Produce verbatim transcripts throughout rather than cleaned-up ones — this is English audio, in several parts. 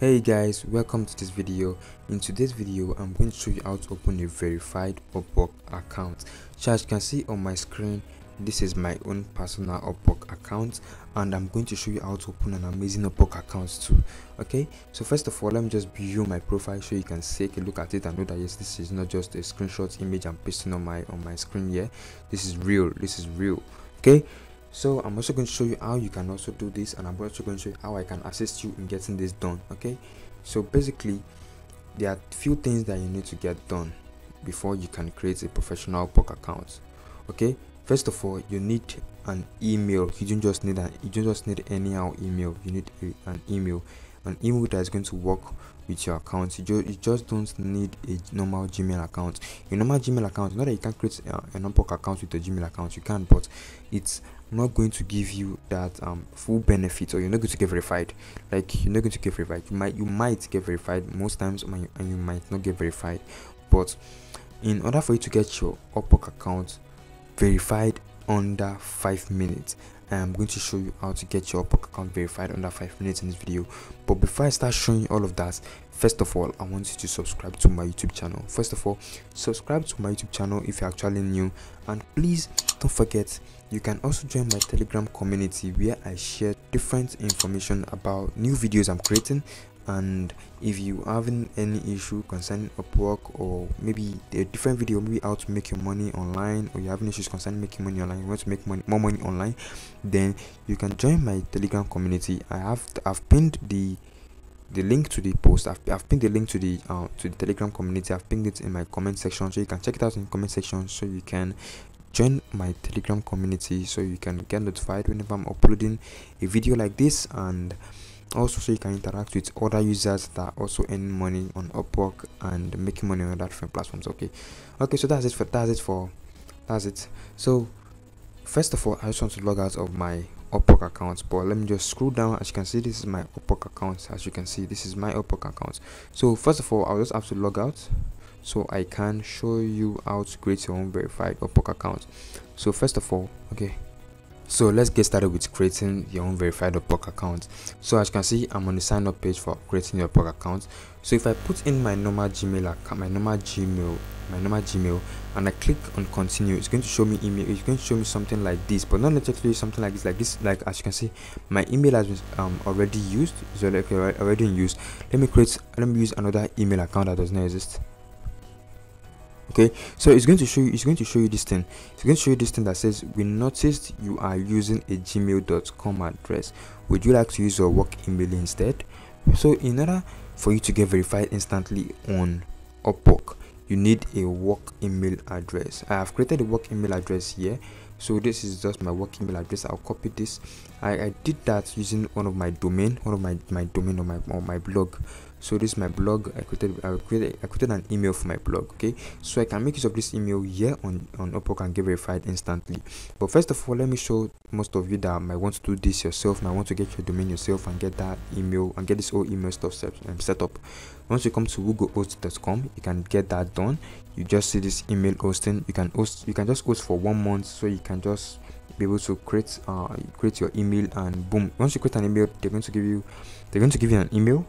Hey guys, welcome to this video. In today's video, I'm going to show you how to open a verified Upwork account. So as you can see on my screen, this is my own personal Upwork account, and I'm going to show you how to open an amazing Upwork account too. Okay, so first of all, let me just view my profile so you can take a look at it and know that yes, this is not just a screenshot image I'm pasting on my on my screen here. This is real. This is real. Okay. So I'm also going to show you how you can also do this, and I'm also going to show you how I can assist you in getting this done. Okay, so basically there are few things that you need to get done before you can create a professional Upwork account. Okay, first of all, you need an email. You don't just need an you don't just need anyhow email. You need a, an email an email that is going to work with your account. You, ju you just don't need a normal Gmail account. A normal Gmail account, not that you can create a, an Upwork account with a Gmail account, you can, but it's not going to give you that um full benefit, or you're not going to get verified. Like you're not going to get verified. You might you might get verified most times, and you might not get verified. But in order for you to get your Upwork account verified under five minutes, I am going to show you how to get your Upwork account verified under five minutes in this video. But before I start showing you all of that, first of all, I want you to subscribe to my YouTube channel. First of all, subscribe to my YouTube channel if you're actually new, and please don't forget you can also join my Telegram community where I share different information about new videos I'm creating. And if you having any issue concerning Upwork, or maybe a different video, maybe how to make your money online, or you're having issues concerning making money online, you want to make money, more money online, then you can join my Telegram community. I have I've pinned the the link to the post. I've, I've pinned the link to the uh, to the Telegram community. I've pinned it in my comment section, so you can check it out in the comment section, so you can join my Telegram community, so you can get notified whenever I'm uploading a video like this, and also so you can interact with other users that also earn money on Upwork and making money on that different platforms. Okay okay, so that's it for that's it for that's it so first of all, I just want to log out of my Upwork account, but let me just scroll down. As you can see, this is my Upwork account. As you can see, this is my Upwork account. So first of all, I'll just have to log out so I can show you how to create your own verified Upwork account. So first of all, okay, so let's get started with creating your own verified Upwork account. So as you can see, I'm on the sign up page for creating your Upwork account. So if I put in my normal Gmail account, my normal Gmail, my normal Gmail, and I click on continue, it's going to show me email. It's going to show me something like this, but not necessarily something like this. Like this, like as you can see, my email has been um, already used. It's already, already in use. Let me create. Let me use another email account that does not exist. Okay, so it's going to show you it's going to show you this thing it's going to show you this thing that says, we noticed you are using a gmail dot com address. Would you like to use your work email instead? So in order for you to get verified instantly on Upwork, you need a work email address. I have created a work email address here, so this is just my work email address. I'll copy this. I, I did that using one of my domain one of my my domain on my on my blog. So this is my blog. I created I created I created an email for my blog. Okay, so I can make use of this email here on on Upwork and get verified instantly. But first of all, let me show most of you that might want to do this yourself. Might want to get your domain yourself and get that email and get this whole email stuff set, um, set up. Once you come to google host dot com, you can get that done. You just see this email hosting. You can host. You can just host for one month, so you can just be able to create uh create your email, and boom. Once you create an email, they're going to give you they're going to give you an email.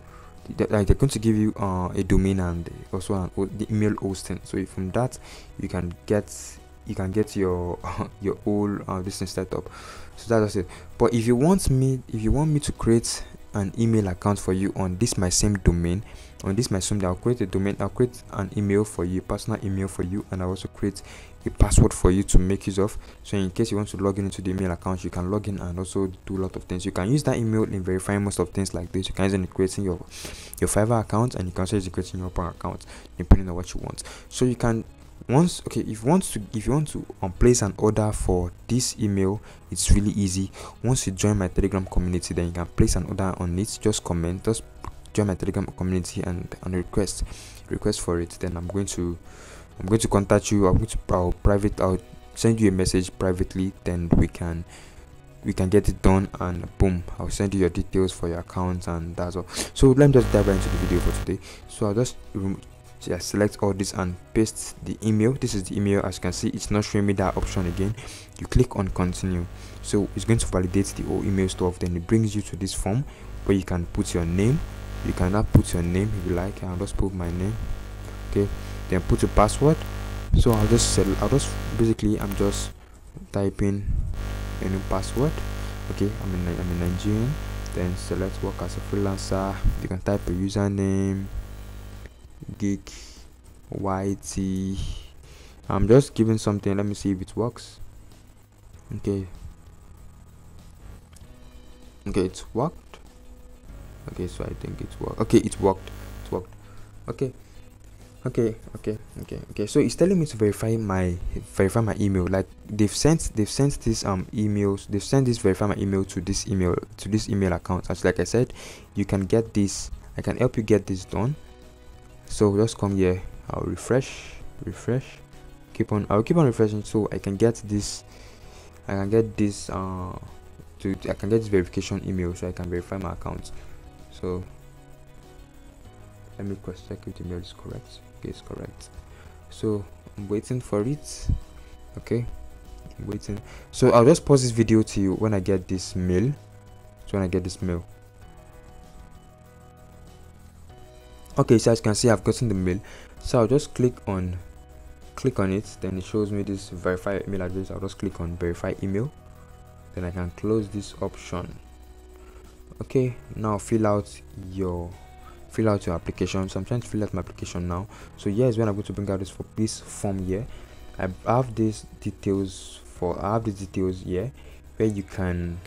They're going to give you uh, a domain and also an the email hosting. So from that, you can get you can get your your whole uh, business set up. So that's it. But if you want me, if you want me to create an email account for you on this my same domain, on this my same, I'll create a domain. I'll create an email for you, personal email for you, and I'll also create a password for you to make use of. So in case you want to log in into the email account, you can log in and also do a lot of things. You can use that email in verifying most of things like this. You can use it in creating your your Fiverr account, and you can also use it in creating your Upwork account, depending on what you want. So you can once okay if you want to if you want to um, place an order for this email, it's really easy. Once you join my Telegram community, then you can place an order on it. Just comment, just join my Telegram community and and request request for it. Then i'm going to i'm going to contact you. i'm going to I'll private I'll send you a message privately. Then we can we can get it done, and boom, I'll send you your details for your account, and that's all. So let me just dive right into the video for today. So I'll just just select all this and paste the email. This is the email. As you can see, it's not showing me that option again. You click on continue, so it's going to validate the whole email stuff. Then it brings you to this form where you can put your name, you can now put your name if you like. I'll just put my name, okay, then put your password. So I'll just settle, I'll just basically I'm just typing a new password. Okay, I'm in, I'm in Nigerian. Then select work as a freelancer. You can type a username, geek Y T. I'm just giving something, let me see if it works. Okay, okay, it's worked. Okay, so I think it worked. Okay, it worked, it worked. Okay, okay, okay, okay, okay. So it's telling me to verify my verify my email. Like they've sent they've sent this um emails. They've sent this verify my email to this email to this email account. As like I said, you can get this. I can help you get this done. So just come here. I'll refresh, refresh. Keep on. I'll keep on refreshing so I can get this. I can get this. Uh, to I can get this verification email so I can verify my account. So let me cross check if the email is correct. Okay, it's correct. So I'm waiting for it. Okay, I'm waiting. So I'll just pause this video to you when I get this mail. So when I get this mail. Okay, so as you can see, I've gotten the mail. So I'll just click on, click on it. Then it shows me this verify email address. I'll just click on verify email. Then I can close this option. Okay, now fill out your fill out your application. So I'm trying to fill out my application now. So here is when I'm going to bring out this for this form here. I have these details for I have the details here where you can.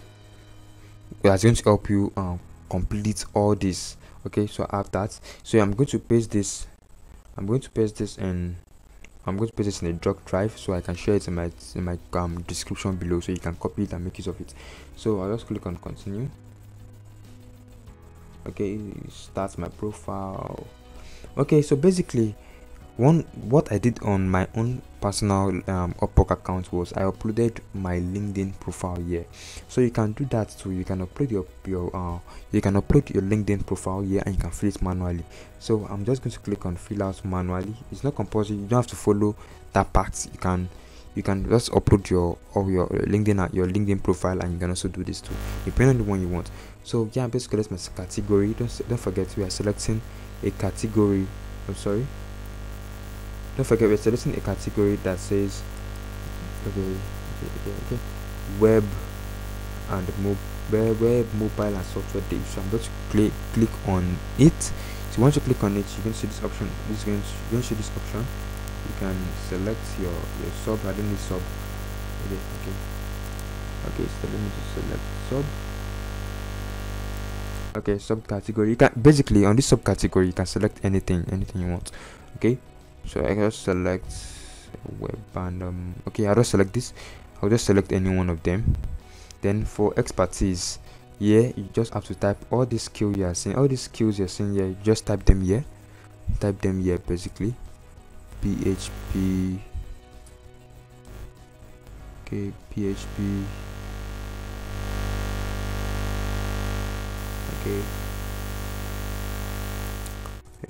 That's going to help you um, complete all this. Okay, so I have that. So I'm going to paste this. I'm going to paste this in. I'm going to paste this in a drag drive so I can share it in my in my um, description below, so you can copy it and make use of it. So I'll just click on continue. Okay, start my profile. Okay, so basically one what I did on my own personal um, Upwork account was I uploaded my LinkedIn profile here. So you can do that too. You can upload your, your uh, you can upload your LinkedIn profile here and you can fill it manually. So I'm just going to click on fill out manually. It's not compulsory, you don't have to follow that part. You can you can just upload your or your LinkedIn your LinkedIn profile, and you can also do this too, depending on the one you want. So yeah, basically that's my category. Don't don't forget we are selecting a category. I'm sorry. Don't forget we're selecting a category that says okay, okay, okay, okay. web and mobile web mobile and software dev. So I'm going to click click on it. So once you click on it, you can see this option. This is going to, you're going to see this option. You can select your, your sub. I don't need sub. Okay, okay, okay. So let me just select sub. Okay, subcategory. You can basically on this subcategory you can select anything, anything you want. Okay, so I just select web and um. Okay, I'll just select this. I'll just select any one of them. Then for expertise, yeah, you just have to type all the skill you are seeing, all the skills you're seeing here. You just type them here. Type them here basically. P H P, okay, P H P, okay,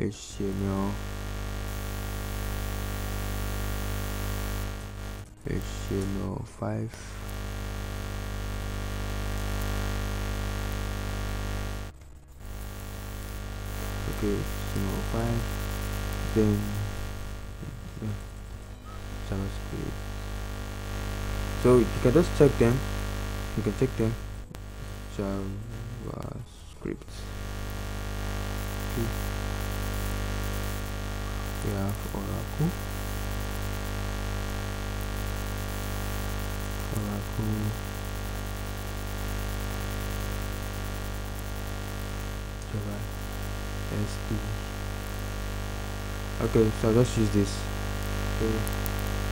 H T M L, H T M L five, okay, H T M L five, then JavaScript. So you can just check them. You can check them. JavaScript. Okay. We have Oracle. Oracle. Java. S E. Okay, so I'll just use this.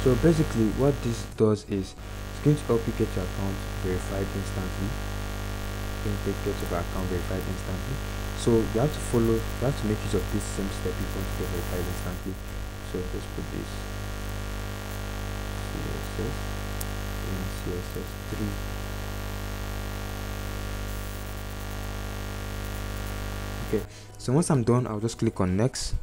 So basically what this does is it's going to help you get your account verified instantly. You get your account verified instantly. So you have to follow, you have to make use of this same step if you want to get verified instantly. So just put this C S S and C S S three. Okay, so once I'm done, I'll just click on next.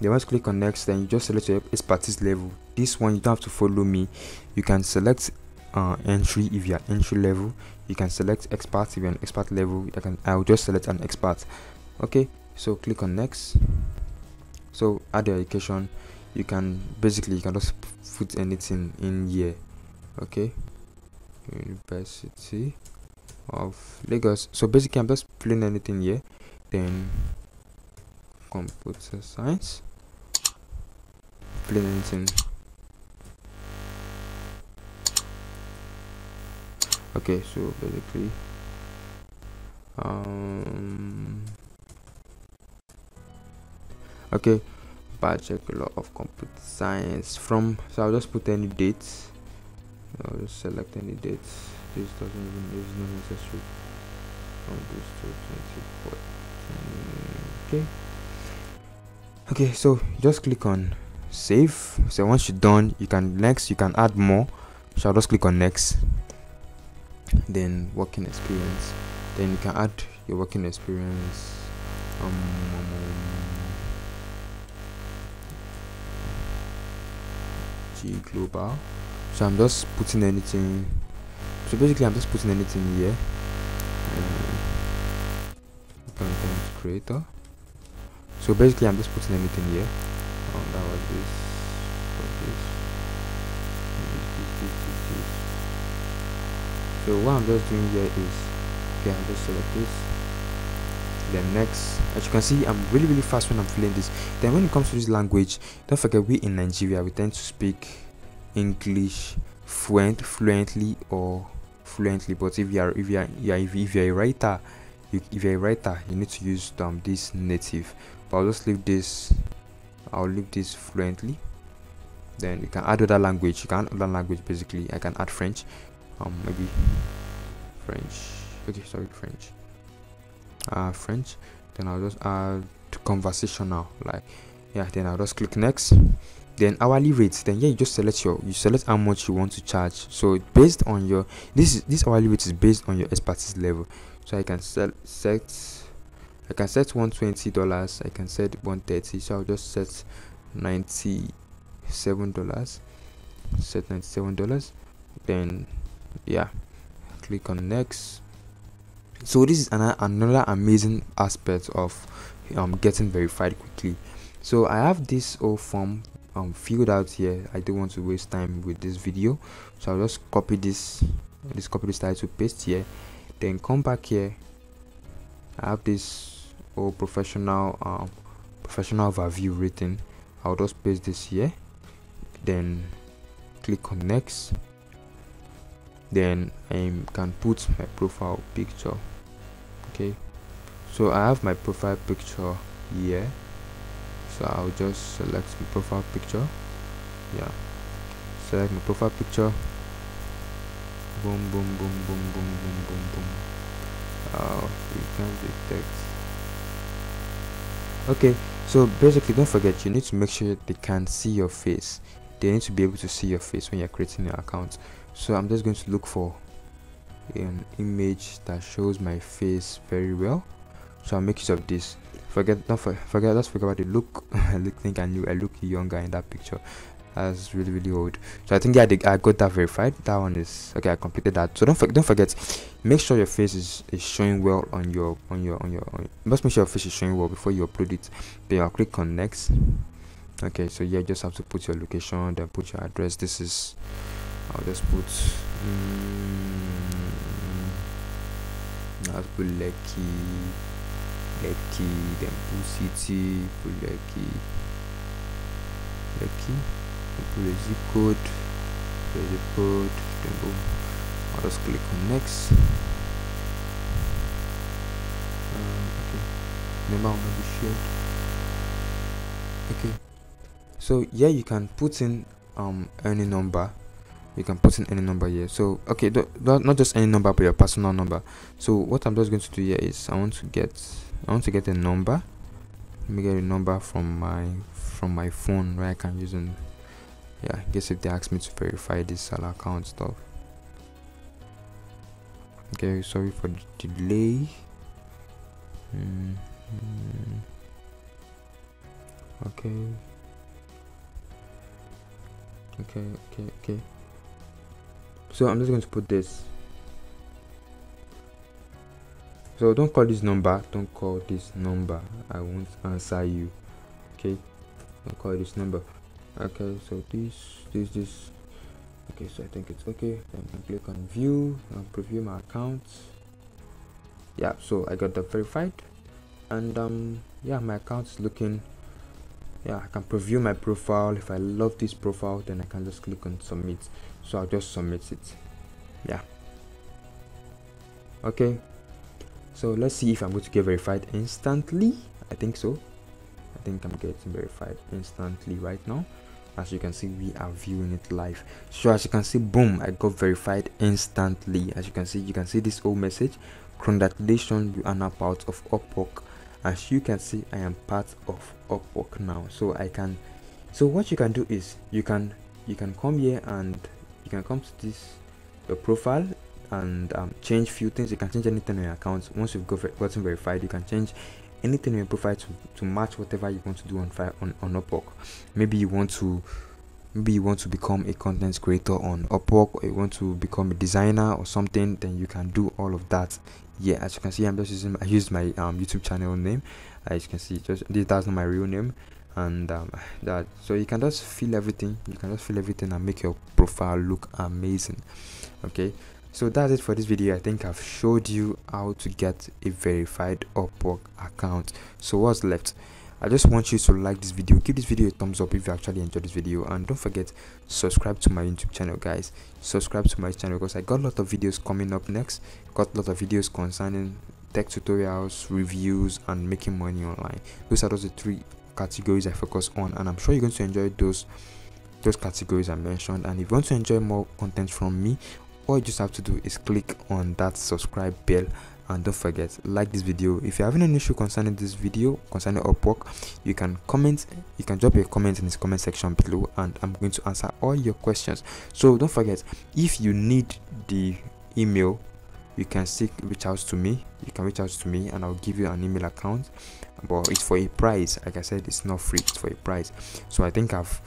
Then once you click on next, then you just select your expertise level. This one you don't have to follow me. You can select uh, entry if you are entry level. You can select expert if you are an expert level. I can I'll just select an expert. Okay, so click on next. So add your education. You can basically you can just put anything in here. Okay, University of Lagos. So basically I'm just putting anything here. Then computer science. Putting anything. Okay, so basically um okay bachelor of computer science from, so I'll just put any dates. I'll just select any dates. This doesn't even is not necessary from this to twenty fourteen. Okay, okay, so just click on save. So once you're done, you can next you can add more. So I'll just click on next, then working experience. Then you can add your working experience. um, um, G global. So I'm just putting anything. So basically I'm just putting anything here. Uh, content creator. So basically I'm just putting anything here. Oh, that was this. This. This, this, this, this. So what I'm just doing here is, okay, I'll just select this, then next. As you can see, I'm really really fast when I'm filling this. Then when it comes to this language, don't forget we in Nigeria we tend to speak English fluent fluently or fluently. But if you are if you are yeah, if, if you're a writer, you, if you're a writer, you need to use um this native. But I'll just leave this. I'll leave this fluently. Then you can add other language. You can add other language basically. I can add French, um maybe French. Okay, sorry, French. Uh, French. Then I'll just add conversational, like yeah. Then I'll just click next. Then hourly rates. Then yeah, you just select your you select how much you want to charge. So based on your this this hourly rate is based on your expertise level. So I can set set. I can set one hundred twenty dollars. I can set one hundred thirty dollars. So I'll just set ninety-seven dollars. Set ninety-seven dollars. Then yeah, click on next. So this is an, another amazing aspect of um, getting verified quickly. So I have this whole form um, filled out here. I don't want to waste time with this video, so I'll just copy this, just copy this title, paste here, then come back here. I have this whole professional um, professional overview written. I'll just paste this here, then click on next. Then I can put my profile picture. Okay, so I have my profile picture here, so I'll just select my profile picture. Yeah, select my profile picture. Boom boom boom boom boom boom boom boom. Oh, you can do text. Okay, so basically don't forget, you need to make sure they can see your face. They need to be able to see your face when you're creating your account. So I'm just going to look for an image that shows my face very well. So I'll make use of this. Forget, don't for, forget, let's forget about the look. I look, think I knew I look younger in that picture. That's really really old. So I think yeah, I got that verified. That one is okay. I completed that. So don't forget, don't forget. Make sure your face is, is showing well on your on your on your. On your must make sure your face is showing well before you upload it. Then I'll click on next. Okay, so yeah, you just have to put your location, then put your address. This is, I'll just put mm, I'll put Lekki, Lekki, then put city, put Lekki, Lekki, put a zip code, put a zip code, then boom. I'll just click on next. Um, okay, remember I want to be shared. Okay, so yeah, you can put in um any number. You can put in any number here. So okay, th th not just any number, but your personal number. So what I'm just going to do here is I want to get I want to get a number. Let me get a number from my from my phone where I can use it. Yeah, I guess if they ask me to verify this seller account stuff. Okay, sorry for the delay. Mm-hmm. Okay. Okay. Okay. Okay. So I'm just going to put this. So don't call this number, don't call this number, I won't answer you. Okay, don't call this number. Okay, so this this this okay, so I think it's okay. Then I click on view and preview my account. Yeah, so I got that verified, and um yeah, my account is looking, yeah, I can preview my profile. If I love this profile, then I can just click on submit. So I'll just submit it. Yeah, okay, so let's see if I'm going to get verified instantly. I think so. I think I'm getting verified instantly right now. As you can see, we are viewing it live. So as you can see, boom, I got verified instantly. As you can see, you can see this old message: congratulations, you are now part of Upwork. As you can see, I am part of Upwork now. So I can, so what you can do is you can you can come here and you can come to this your profile and um, change few things. You can change anything on your account. Once you've got, gotten verified, you can change anything in your profile to, to match whatever you want to do on fire on, on Upwork. Maybe you want to maybe you want to become a content creator on Upwork, or you want to become a designer or something, then you can do all of that. Yeah, as you can see, I'm just using I used my um YouTube channel name. As you can see, just this, that's not my real name, and um that, so you can just fill everything you can just fill everything and make your profile look amazing. Okay, so that's it for this video. I think I've showed you how to get a verified Upwork account. So what's left? I just want you to like this video, give this video a thumbs up if you actually enjoyed this video, and don't forget, subscribe to my YouTube channel, guys. Subscribe to my channel because I got a lot of videos coming up next. Got a lot of videos concerning tech tutorials, reviews, and making money online. Those are those the three categories I focus on, and I'm sure you're going to enjoy those those categories I mentioned. And if you want to enjoy more content from me, all you just have to do is click on that subscribe bell. And don't forget, like this video. If you're having an issue concerning this video, concerning Upwork, you can comment, you can drop your comment in this comment section below, and I'm going to answer all your questions. So don't forget, if you need the email, you can seek reach out to me. You can reach out to me and I'll give you an email account, but it's for a price. Like I said, it's not free, it's for a price. So I think I've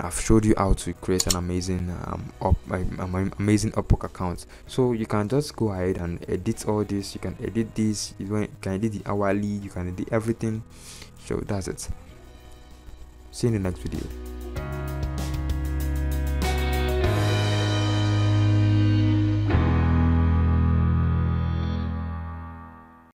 I've showed you how to create an amazing um up, um, amazing Upwork account. So you can just go ahead and edit all this. You can edit this. You can edit the hourly. You can edit everything. So that's it. See you in the next video.